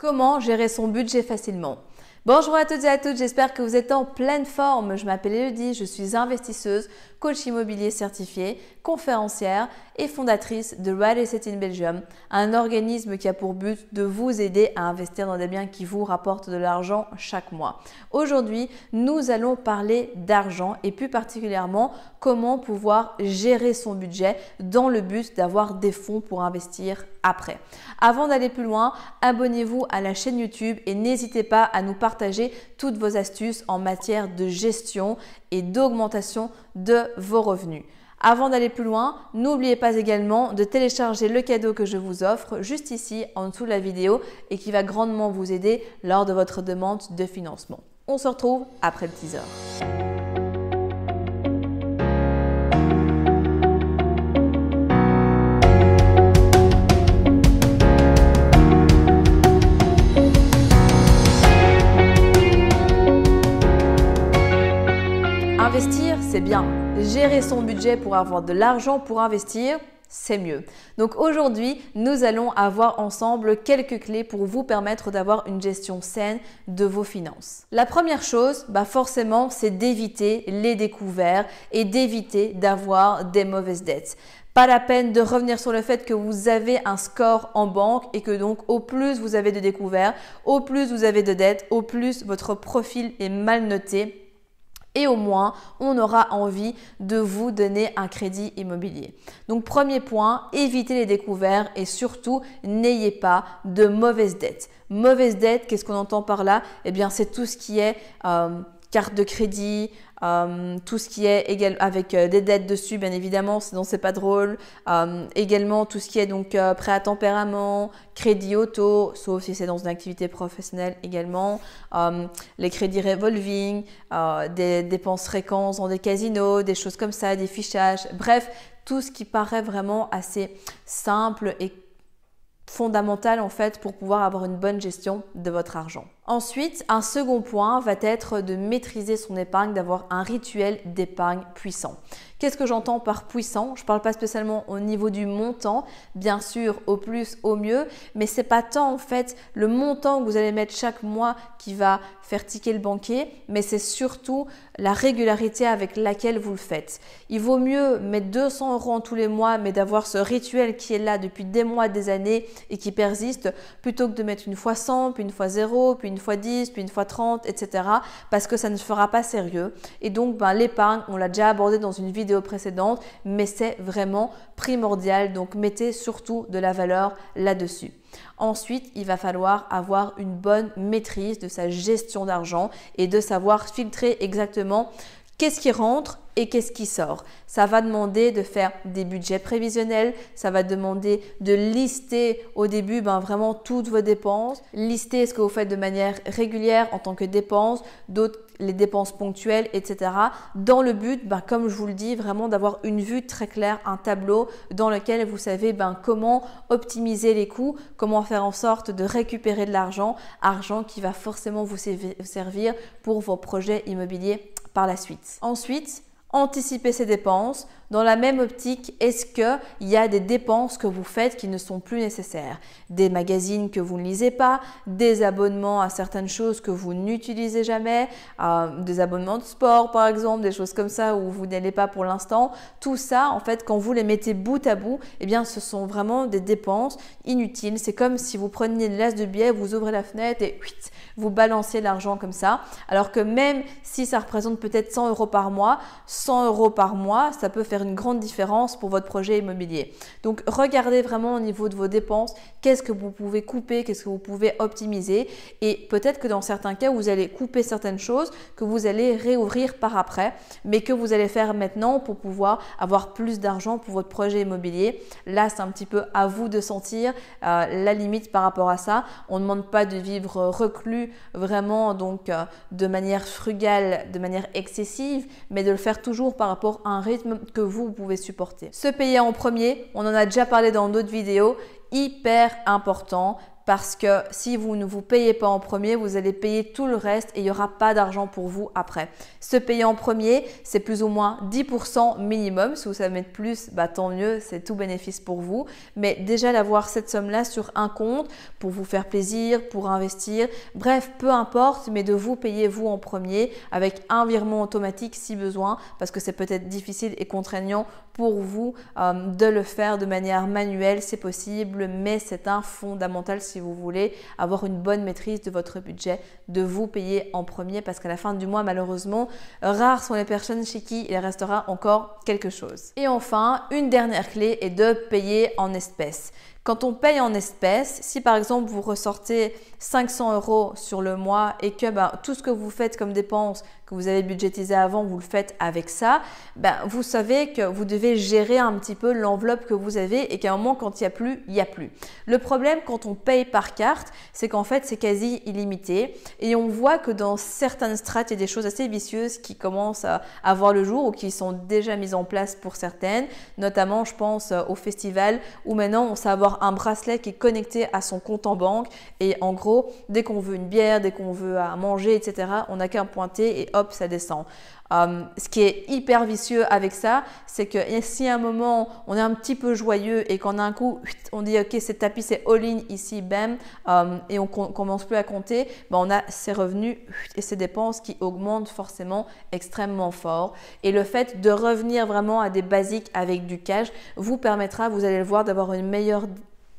Comment gérer son budget facilement? Bonjour à toutes et à tous, j'espère que vous êtes en pleine forme. Je m'appelle Elodie, je suis investisseuse, coach immobilier certifié, conférencière et fondatrice de Real Estate in Belgium, un organisme qui a pour but de vous aider à investir dans des biens qui vous rapportent de l'argent chaque mois. Aujourd'hui, nous allons parler d'argent et plus particulièrement comment pouvoir gérer son budget dans le but d'avoir des fonds pour investir après. Avant d'aller plus loin, abonnez-vous à la chaîne YouTube et n'hésitez pas à nous partager toutes vos astuces en matière de gestion et d'augmentation de vos revenus. Avant d'aller plus loin, n'oubliez pas également de télécharger le cadeau que je vous offre juste ici en dessous de la vidéo et qui va grandement vous aider lors de votre demande de financement. On se retrouve après le teaser. Investir, c'est bien. Gérer son budget pour avoir de l'argent pour investir, c'est mieux. Donc aujourd'hui, nous allons avoir ensemble quelques clés pour vous permettre d'avoir une gestion saine de vos finances. La première chose, forcément, c'est d'éviter les découverts et d'éviter d'avoir des mauvaises dettes. Pas la peine de revenir sur le fait que vous avez un score en banque et que donc au plus vous avez de découverts, au plus vous avez de dettes, au plus votre profil est mal noté. Et au moins, on aura envie de vous donner un crédit immobilier. Donc, premier point, évitez les découverts et surtout, n'ayez pas de mauvaises dettes. Mauvaise dette, qu'est-ce qu'on entend par là? Eh bien, c'est tout ce qui est carte de crédit, tout ce qui est avec des dettes dessus, bien évidemment, sinon c'est pas drôle. Également, tout ce qui est donc prêt à tempérament, crédit auto, sauf si c'est dans une activité professionnelle également, les crédits revolving, des dépenses fréquentes dans des casinos, des choses comme ça, des fichages, bref, tout ce qui paraît vraiment assez simple et fondamental en fait pour pouvoir avoir une bonne gestion de votre argent. Ensuite, un second point va être de maîtriser son épargne, d'avoir un rituel d'épargne puissant. Qu'est-ce que j'entends par puissant? Je ne parle pas spécialement au niveau du montant, bien sûr, au plus, au mieux, mais ce n'est pas tant en fait le montant que vous allez mettre chaque mois qui va faire tiquer le banquier, mais c'est surtout la régularité avec laquelle vous le faites. Il vaut mieux mettre 200 € en tous les mois, mais d'avoir ce rituel qui est là depuis des mois, des années et qui persiste, plutôt que de mettre une fois 100, puis une fois 0, puis une fois 10, puis une fois 30, etc. parce que ça ne fera pas sérieux. Et donc, l'épargne, on l'a déjà abordé dans une vidéo précédente, mais c'est vraiment primordial. Donc, mettez surtout de la valeur là-dessus. Ensuite, il va falloir avoir une bonne maîtrise de sa gestion d'argent et de savoir filtrer exactement qu'est-ce qui rentre et qu'est-ce qui sort. Ça va demander de faire des budgets prévisionnels, ça va demander de lister au début vraiment toutes vos dépenses, lister ce que vous faites de manière régulière en tant que dépenses, d'autres les dépenses ponctuelles, etc. dans le but, comme je vous le dis, vraiment d'avoir une vue très claire, un tableau dans lequel vous savez comment optimiser les coûts, comment faire en sorte de récupérer de l'argent, argent qui va forcément vous servir pour vos projets immobiliers par la suite. Ensuite, anticiper ses dépenses. Dans la même optique, est-ce qu'il y a des dépenses que vous faites qui ne sont plus nécessaires? Des magazines que vous ne lisez pas, des abonnements à certaines choses que vous n'utilisez jamais, des abonnements de sport par exemple, des choses comme ça où vous n'allez pas pour l'instant. Tout ça, en fait, quand vous les mettez bout à bout, eh bien, ce sont vraiment des dépenses inutiles. C'est comme si vous preniez une laisse de billets, vous ouvrez la fenêtre et vous balancez l'argent comme ça. Alors que même si ça représente peut-être 100 € par mois, 100 € par mois, ça peut faire une grande différence pour votre projet immobilier. Donc, regardez vraiment au niveau de vos dépenses, qu'est-ce que vous pouvez couper, qu'est-ce que vous pouvez optimiser et peut-être que dans certains cas, vous allez couper certaines choses que vous allez réouvrir par après, mais que vous allez faire maintenant pour pouvoir avoir plus d'argent pour votre projet immobilier. Là, c'est un petit peu à vous de sentir la limite par rapport à ça. On ne demande pas de vivre reclus vraiment donc de manière frugale, de manière excessive, mais de le faire toujours par rapport à un rythme que vous pouvez supporter. Se payer en premier, on en a déjà parlé dans d'autres vidéos, hyper important. parce que si vous ne vous payez pas en premier, vous allez payer tout le reste et il n'y aura pas d'argent pour vous après. Se payer en premier, c'est plus ou moins 10% minimum. Si vous savez mettre plus, bah, tant mieux, c'est tout bénéfice pour vous. Mais déjà d'avoir cette somme-là sur un compte pour vous faire plaisir, pour investir, bref, peu importe, mais de vous payer vous en premier avec un virement automatique si besoin, parce que c'est peut-être difficile et contraignant pour vous de le faire de manière manuelle, c'est possible, mais c'est un fondamental si vous voulez avoir une bonne maîtrise de votre budget, de vous payer en premier, parce qu'à la fin du mois, malheureusement, rares sont les personnes chez qui il restera encore quelque chose. Et enfin, une dernière clé est de payer en espèces. Quand on paye en espèces, si par exemple vous ressortez 500 € sur le mois et que tout ce que vous faites comme dépenses que vous avez budgétisé avant, vous le faites avec ça, vous savez que vous devez gérer un petit peu l'enveloppe que vous avez et qu'à un moment, quand il n'y a plus, il n'y a plus. Le problème quand on paye par carte, c'est qu'en fait, c'est quasi illimité et on voit que dans certaines strates, il y a des choses assez vicieuses qui commencent à avoir le jour ou qui sont déjà mises en place pour certaines, notamment, je pense au festival où maintenant, on sait avoir un bracelet qui est connecté à son compte en banque et en gros dès qu'on veut une bière, dès qu'on veut à manger, etc., on n'a qu'à pointer et hop, ça descend. Ce qui est hyper vicieux avec ça, c'est que si à un moment on est un petit peu joyeux et qu'en un coup on dit ok, c'est tapis, c'est all-in ici, bam, et on commence plus à compter, on a ses revenus et ses dépenses qui augmentent forcément extrêmement fort. Et le fait de revenir vraiment à des basiques avec du cash vous permettra, vous allez le voir, d'avoir une meilleure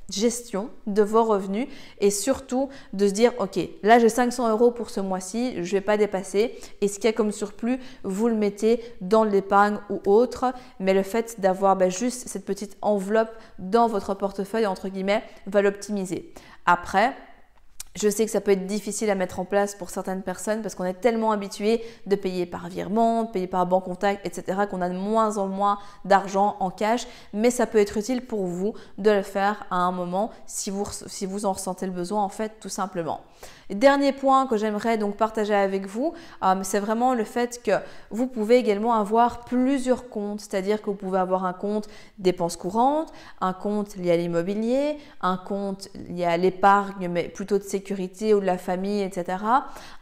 gestion de vos revenus et surtout de se dire ok, là j'ai 500 € pour ce mois-ci, je vais pas dépasser, et ce qu'il y a comme surplus vous le mettez dans l'épargne ou autre. Mais le fait d'avoir juste cette petite enveloppe dans votre portefeuille entre guillemets va l'optimiser. Après, je sais que ça peut être difficile à mettre en place pour certaines personnes parce qu'on est tellement habitué de payer par virement, de payer par banque contact, etc., qu'on a de moins en moins d'argent en cash, mais ça peut être utile pour vous de le faire à un moment si vous en ressentez le besoin, en fait, tout simplement. Dernier point que j'aimerais donc partager avec vous, c'est vraiment le fait que vous pouvez également avoir plusieurs comptes, c'est-à-dire que vous pouvez avoir un compte dépenses courantes, un compte lié à l'immobilier, un compte lié à l'épargne, mais plutôt de sécurité ou de la famille, etc.,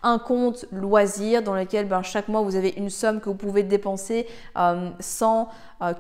un compte loisir dans lequel chaque mois vous avez une somme que vous pouvez dépenser sans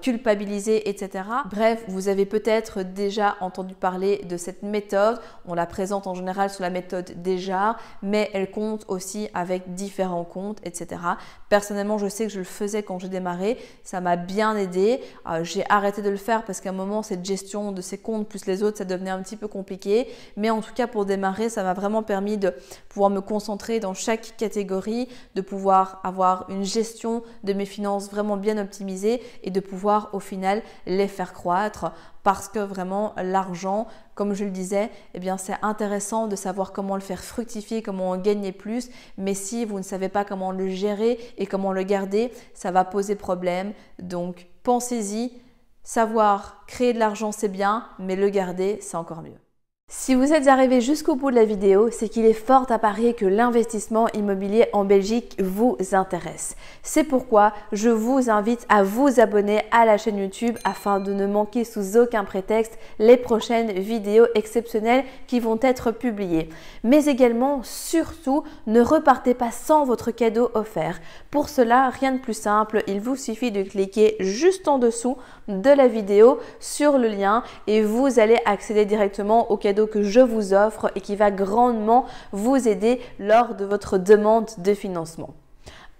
culpabiliser, etc. Bref, vous avez peut-être déjà entendu parler de cette méthode. On la présente en général sous la méthode déjà, mais elle compte aussi avec différents comptes, etc. Personnellement, je sais que je le faisais quand j'ai démarré. Ça m'a bien aidé. J'ai arrêté de le faire parce qu'à un moment, cette gestion de ces comptes plus les autres, ça devenait un petit peu compliqué. Mais en tout cas, pour démarrer, ça m'a vraiment permis de pouvoir me concentrer dans chaque catégorie, de pouvoir avoir une gestion de mes finances vraiment bien optimisée et de pouvoir au final les faire croître, parce que vraiment l'argent, comme je le disais, c'est intéressant de savoir comment le faire fructifier, comment en gagner plus, mais si vous ne savez pas comment le gérer et comment le garder, ça va poser problème. Donc pensez-y, savoir créer de l'argent c'est bien, mais le garder c'est encore mieux. Si vous êtes arrivé jusqu'au bout de la vidéo, c'est qu'il est fort à parier que l'investissement immobilier en Belgique vous intéresse. C'est pourquoi je vous invite à vous abonner à la chaîne YouTube afin de ne manquer sous aucun prétexte les prochaines vidéos exceptionnelles qui vont être publiées. Mais également, surtout, ne repartez pas sans votre cadeau offert. Pour cela, rien de plus simple, il vous suffit de cliquer juste en dessous de la vidéo sur le lien et vous allez accéder directement au cadeau que je vous offre et qui va grandement vous aider lors de votre demande de financement.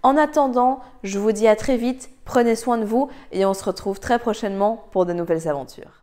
En attendant, je vous dis à très vite, prenez soin de vous et on se retrouve très prochainement pour de nouvelles aventures.